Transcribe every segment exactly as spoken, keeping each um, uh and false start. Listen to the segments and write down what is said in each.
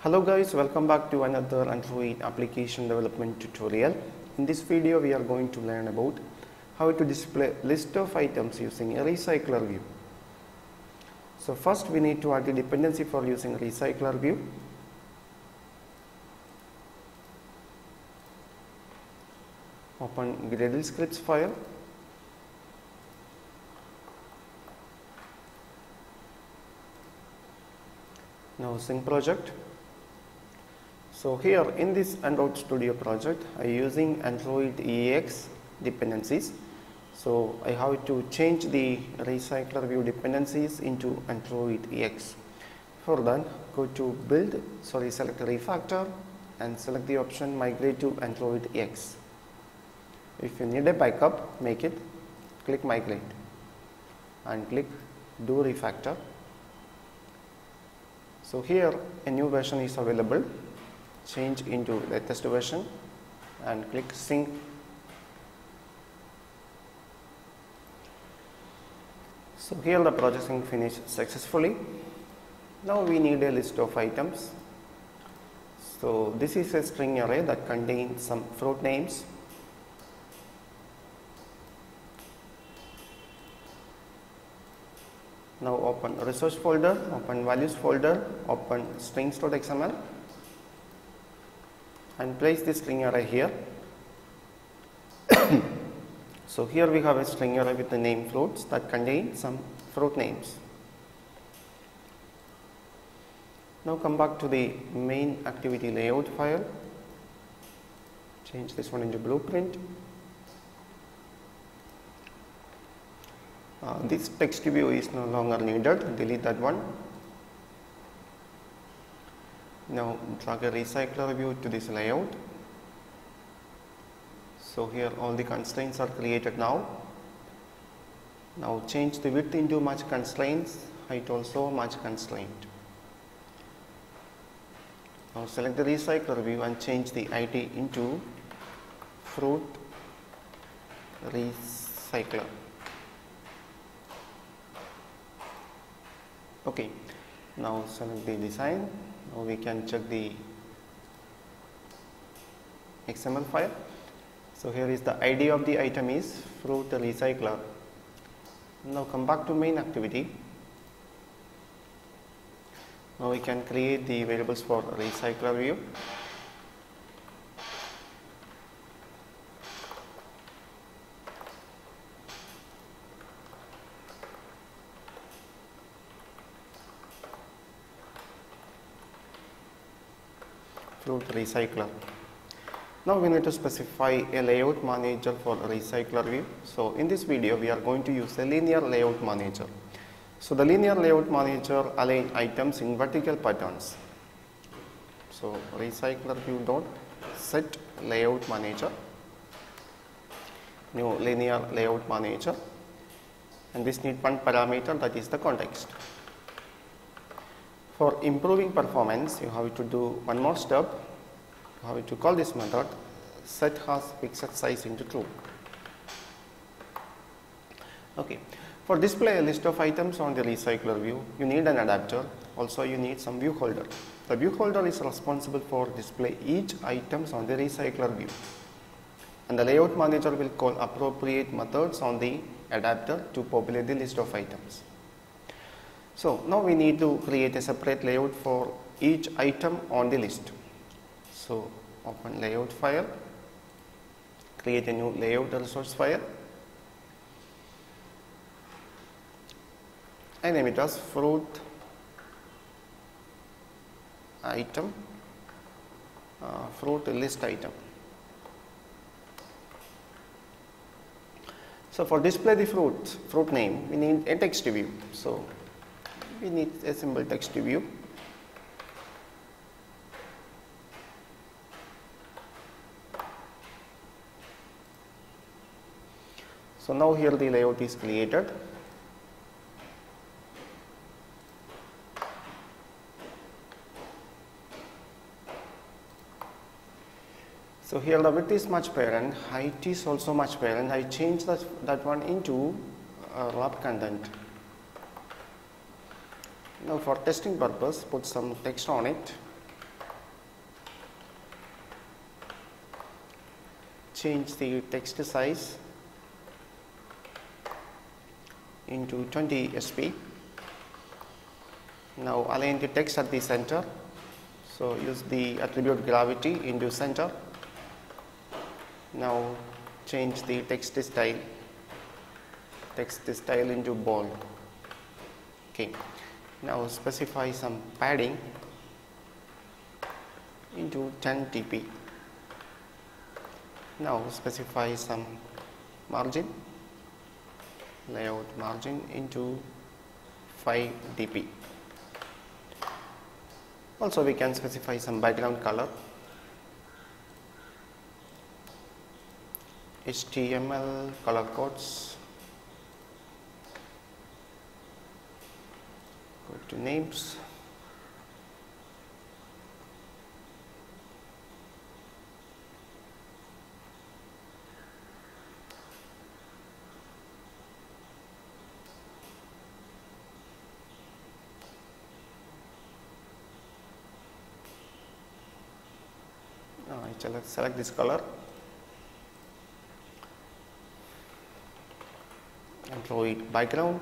Hello guys, welcome back to another Android application development tutorial. In this video we are going to learn about how to display list of items using a recycler view. So first we need to add a dependency for using recycler view. Open Gradle scripts file. Now sync project. So here in this Android Studio project, I am using AndroidX dependencies. So I have to change the recycler view dependencies into AndroidX. For that, go to build, sorry, select refactor and select the option migrate to AndroidX. If you need a backup, make it, click migrate and click do refactor. So here a new version is available. Change into latest version and click sync. So here the processing finished successfully. Now we need a list of items. So this is a string array that contains some fruit names. Now open resource folder, open values folder, open strings.xml and place the string array here. So here we have a string array with the name fruits that contain some fruit names. Now come back to the main activity layout file, change this one into blueprint. Uh, this text view is no longer needed, delete that one. Now drag a recycler view to this layout. So here all the constraints are created now. Now change the width into match constraints, height also match constraint. Now select the recycler view and change the I D into fruit recycler. Okay, now select the design. Now we can check the X M L file. So here is the I D of the item is fruit recycler. Now come back to main activity. Now we can create the variables for recycler view. Recycler. Now we need to specify a layout manager for recycler view. So in this video we are going to use a linear layout manager. So the linear layout manager align items in vertical patterns. So recycler view dot set layout manager, new linear layout manager, and this need one parameter, that is the context. For improving performance, you have to do one more step. You have to call this method set has fixed size into true. Okay. For display a list of items on the recycler view, you need an adapter. Also, you need some view holder. The view holder is responsible for display each items on the recycler view, and the layout manager will call appropriate methods on the adapter to populate the list of items. So now we need to create a separate layout for each item on the list. So open layout file, create a new layout resource file. I name it as fruit item, uh, fruit list item. So for display the fruit, fruit name, we need a text view. So we need a simple text view. So now here the layout is created. So here the width is match parent, height is also match parent. I change that, that one into uh, wrap content. Now for testing purpose, put some text on it. change the text size into twenty S P. Now align the text at the center. So use the attribute gravity into center. Now change the text style text style into bold. Okay. Now specify some padding into ten T P. Now specify some margin, layout margin into five D P. Also we can specify some background color, H T M L color codes, go to names, let's select this color, Android background,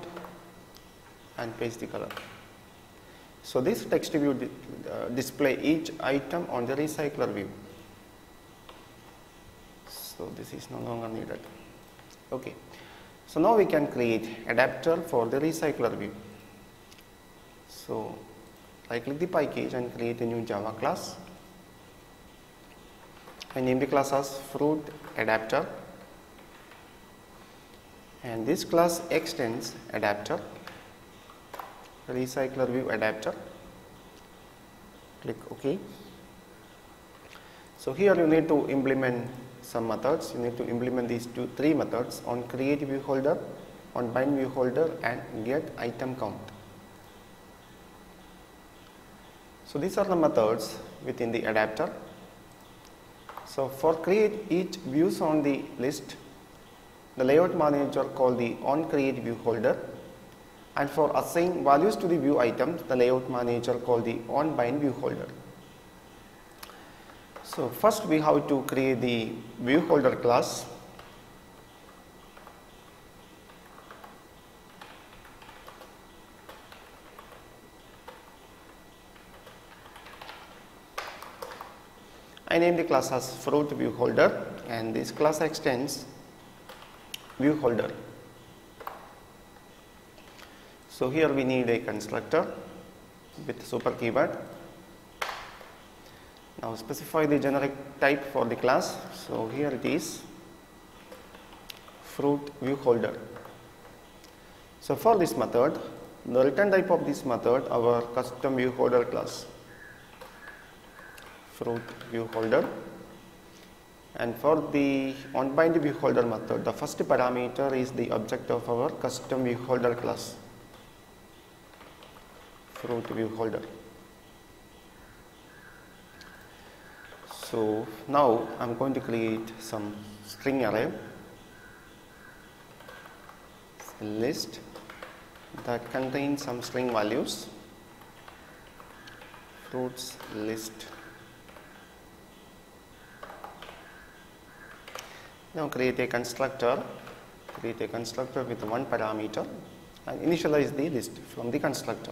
and paste the color. So this text view uh, display each item on the recycler view. So this is no longer needed. Okay. So now we can create adapter for the recycler view. So right click the package and create a new Java class. I name the class as FruitAdapter, and this class extends adapter, RecyclerViewAdapter. Click OK. So here you need to implement some methods. You need to implement these two, three methods on createViewHolder, on bindViewHolder, and getItemCount. So these are the methods within the adapter. So for create each views on the list, the layout manager called the onCreateViewHolder, and for assign values to the view items, the layout manager called the onBindViewHolder. So first we have to create the ViewHolder class. I name the class as FruitViewHolder, and this class extends ViewHolder. So here we need a constructor with super keyword. Now specify the generic type for the class. So here it is FruitViewHolder. So for this method, the return type of this method our custom ViewHolder class. Fruit view holder, and for the onBind view holder method, the first parameter is the object of our custom view holder class, fruit view holder. So now I am going to create some string array, a list that contains some string values, fruits list. Now create a constructor, create a constructor with one parameter and initialize the list from the constructor.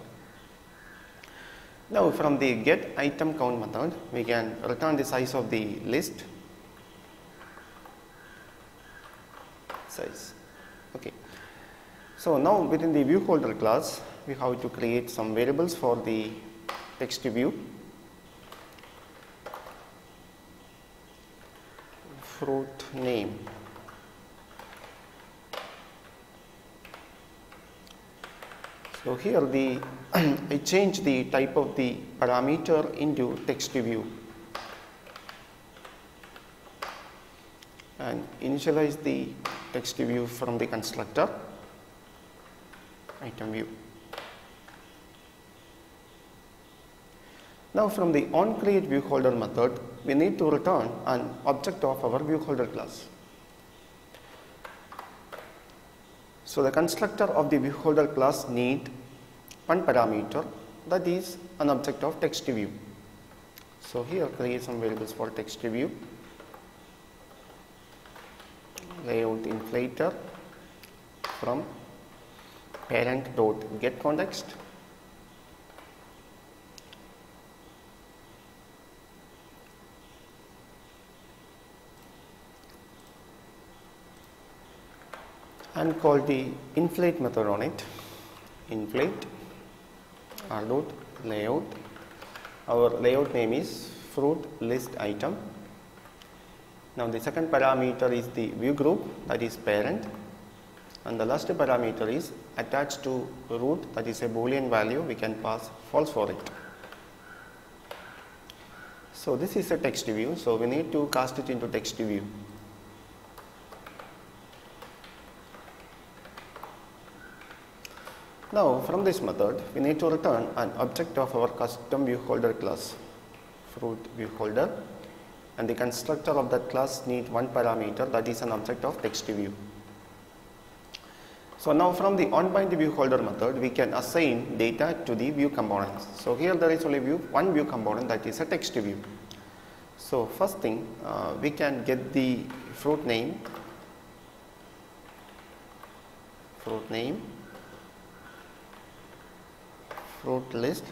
Now from the getItemCount method, we can return the size of the list, size, okay. So now within the ViewHolder class, we have to create some variables for the text view. Fruit name, so here the I change the type of the parameter into text view and initialize the text view from the constructor item view. Now from the onCreateViewHolder method, we need to return an object of our ViewHolder class. So the constructor of the ViewHolder class needs one parameter, that is an object of text view. So here create some variables for text view, layout inflator from parent dot get context. And call the inflate method on it. Inflate r dot layout. Our layout name is fruit list item. Now the second parameter is the view group, that is parent, and the last parameter is attached to root, that is a boolean value. We can pass false for it. So this is a text view. So we need to cast it into text view. Now from this method we need to return an object of our custom ViewHolder class, FruitViewHolder, and the constructor of that class needs one parameter, that is an object of TextView. So now from the onBindViewHolder method we can assign data to the view components. So here there is only view, one view component, that is a text view. So first thing, uh, we can get the fruit name, fruit name. Fruit list,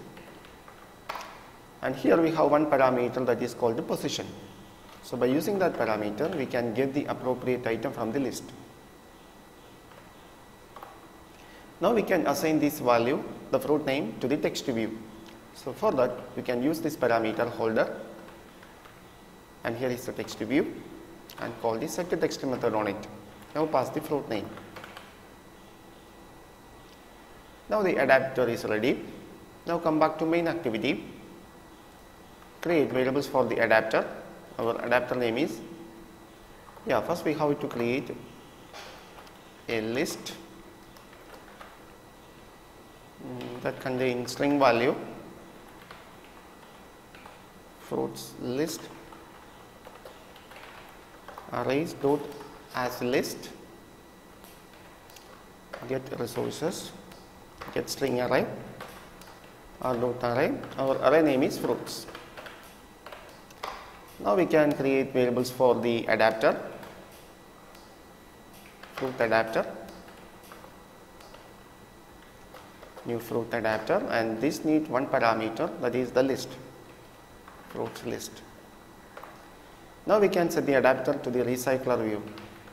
and here we have one parameter that is called the position. So by using that parameter we can get the appropriate item from the list. Now we can assign this value, the fruit name, to the text view. So for that we can use this parameter holder, and here is the text view, and call the setText method on it. Now pass the fruit name. Now the adapter is ready. Now come back to main activity, create variables for the adapter. Our adapter name is, yeah, first we have to create a list that contains string value, fruits list, arrays dot as list, get resources, get string array, r dot array. Our array name is fruits. Now we can create variables for the adapter, fruit adapter, new fruit adapter, and this needs one parameter, that is the list, fruits list. Now we can set the adapter to the recycler view.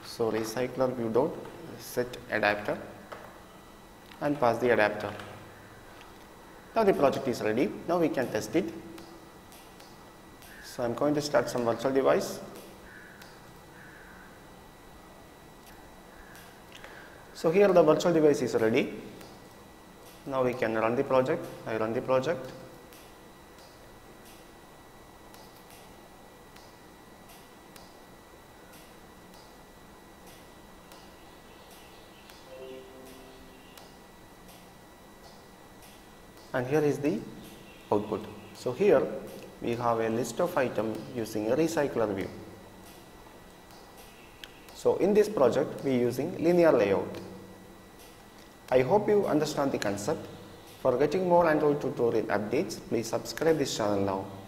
So recycler view dot set adapter, and pass the adapter. Now the project is ready. Now we can test it. So I am going to start some virtual device. So here the virtual device is ready. Now we can run the project. I run the project. And here is the output. So here we have a list of items using a recycler view. So in this project we are using linear layout. I hope you understand the concept. For getting more Android tutorial updates, please subscribe this channel now.